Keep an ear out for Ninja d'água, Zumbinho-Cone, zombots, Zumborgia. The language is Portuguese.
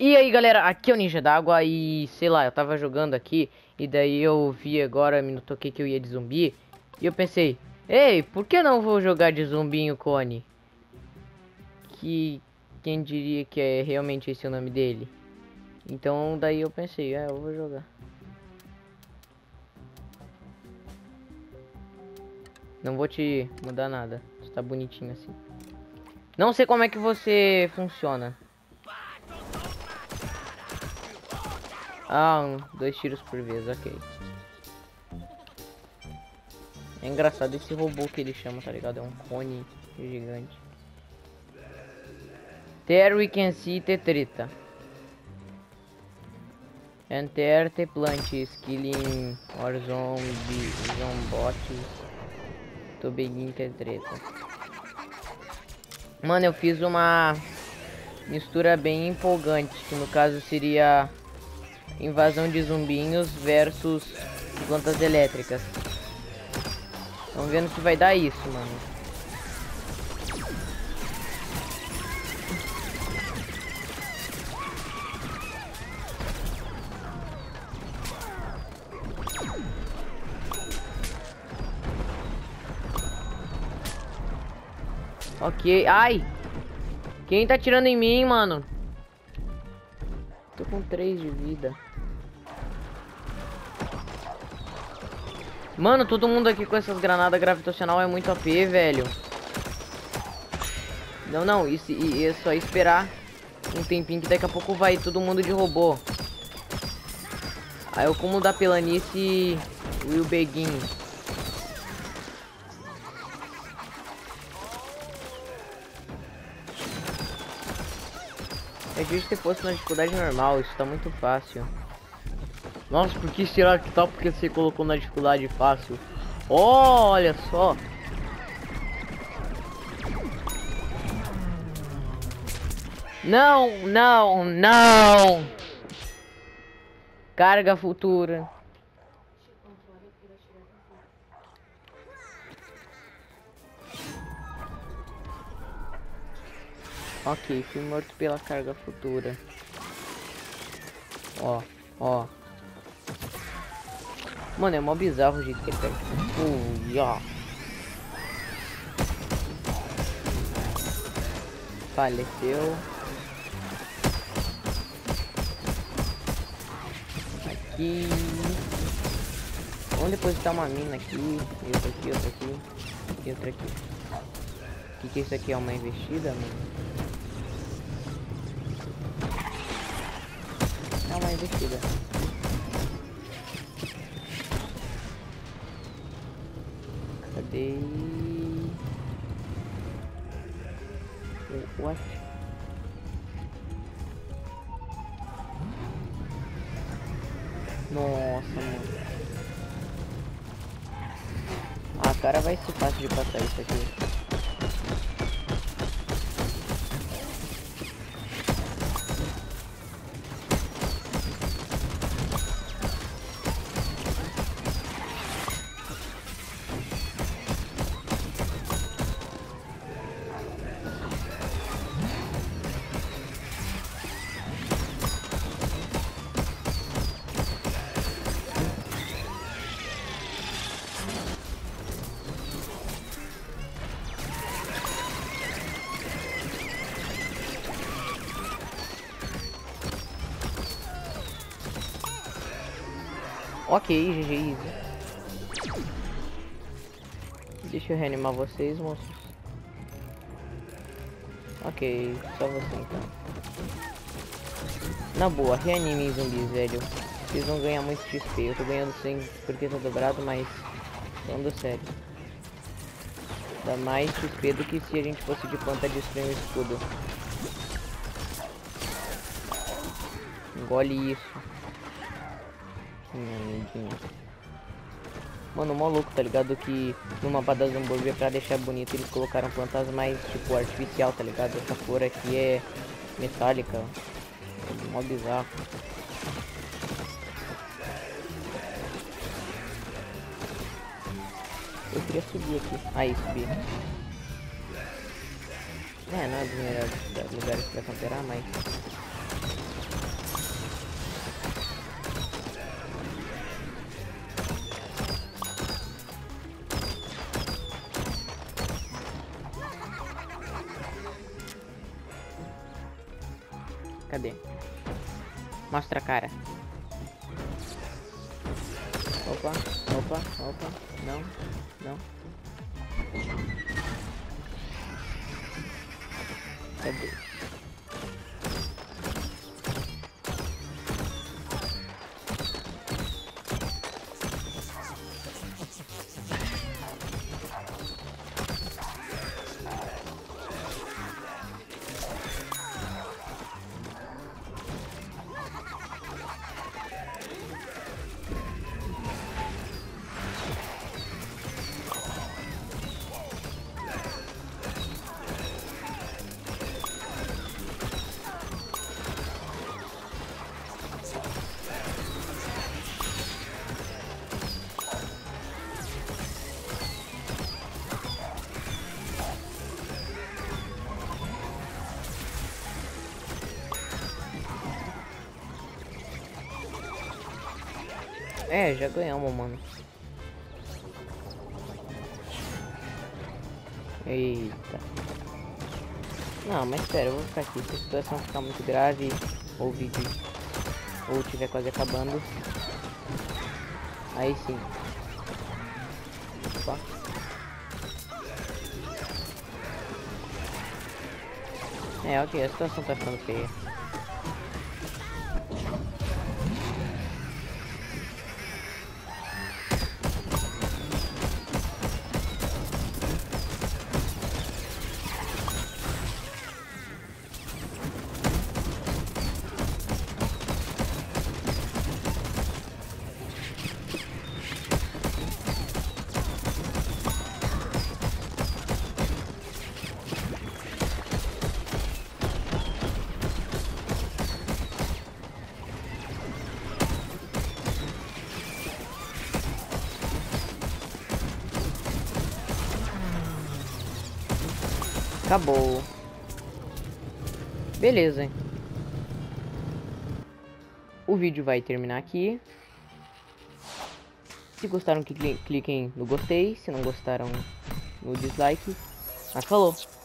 E aí galera, aqui é o Ninja d'água e sei lá, eu tava jogando aqui e daí eu vi agora, me toquei que eu ia de zumbi e eu pensei, ei, por que não vou jogar de zumbinho Cone? Que quem diria que é realmente esse o nome dele? Então daí eu pensei, eu vou jogar. Não vou te mudar nada, você tá bonitinho assim. Não sei como é que você funciona. 2 tiros por vez, ok. É engraçado esse robô que ele chama, tá ligado? É um cone gigante. There we can see the treta. Enter the plant is killing or zombie, zombots. Tô beguinho que é treta. Mano, eu fiz uma mistura bem empolgante, que no caso seria... invasão de zumbinhos versus plantas elétricas. Vamos vendo se vai dar isso, mano. Ok, ai! Quem tá atirando em mim, mano? Tô com 3 de vida. Mano, todo mundo aqui com essas granadas gravitacional é muito AP, velho. Não, isso é só esperar um tempinho que daqui a pouco vai todo mundo de robô. Aí eu como da pelanice e o beguinho. É justo que fosse na dificuldade normal, isso tá muito fácil. Nossa, por que será que tá? Porque você colocou na dificuldade fácil. Oh, olha só. Não. Carga futura. Ok, fui morto pela carga futura. Ó. Mano, é mó bizarro o jeito que ele pega. Faleceu. Aqui. Vamos depositar uma mina aqui. E outra aqui, outra aqui. E outra aqui. O que, que isso aqui é? Uma investida, mano? É uma investida. Cadê? What? Nossa, mano. Ah, cara, vai ser fácil de passar isso aqui. Ok, GG. Deixa eu reanimar vocês, monstros. Ok, só você então. Na boa, reanime zumbis, velho. Vocês vão ganhar muito XP. Eu tô ganhando sem porque tá dobrado, mas... falando sério. Dá mais XP do que se a gente fosse de planta de estranho escudo. Engole isso. Mano, mó louco, tá ligado? Que no mapa da Zumborgia, pra deixar bonito, eles colocaram plantas mais, tipo, artificial, tá ligado? Essa cor aqui é metálica. Mó bizarro. Eu queria subir aqui. Aí, subi. Não é dos melhores lugares pra camperar, mas... Cadê? Mostra a cara. Opa, opa, opa. Não, não. Cadê? É, já ganhamos, mano. Eita. Não, mas espera, eu vou ficar aqui. Se a situação ficar muito grave, ou o vídeo, ou estiver quase acabando, aí sim. Opa. É, ok, a situação tá ficando feia. Acabou. Beleza. O vídeo vai terminar aqui. Se gostaram, cliquem no gostei. Se não gostaram, no dislike. Mas falou.